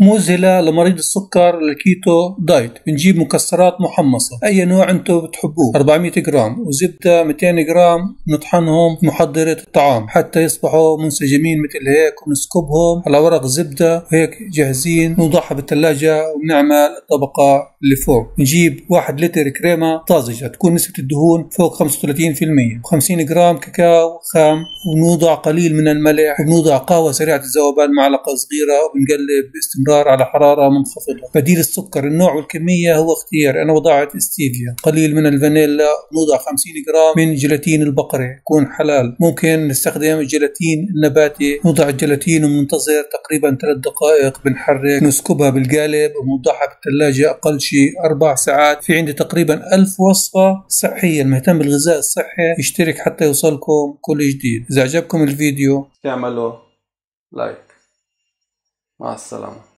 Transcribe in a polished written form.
موزيلا لمريض السكر للكيتو دايت. بنجيب مكسرات محمصة أي نوع أنتو بتحبوه 400 جرام، وزبدة 200 جرام، نطحنهم في محضرة الطعام حتى يصبحوا منسجمين مثل هيك، ونسكبهم على ورق الزبدة وهيك جاهزين، نوضعها بالثلاجة ونعمل الطبقة اللي فوق. نجيب 1 لتر كريمة طازجة تكون نسبة الدهون فوق 35%، 50 جرام كاكاو خام، ونوضع قليل من الملح، ونوضع قهوة سريعة الذوبان معلقة صغيرة، ونقلب باستمرار على حرارة منخفضة. بديل السكر النوع والكمية هو اختيار، أنا وضعت ستيفيا، قليل من الفانيلا، نوضع 50 جرام من جيلاتين البقرة يكون حلال، ممكن نستخدم الجيلاتين النباتي، نوضع الجيلاتين وننتظر تقريبا 3 دقائق، بنحرك، نسكبها بالقالب ونوضعها بالثلاجة أقل شيء 4 ساعات. في عندي تقريبا 1000 وصفة صحية، المهتم بالغذاء الصحي يشترك حتى يوصلكم كل جديد. إذا عجبكم الفيديو تعملوا لايك. مع السلامة.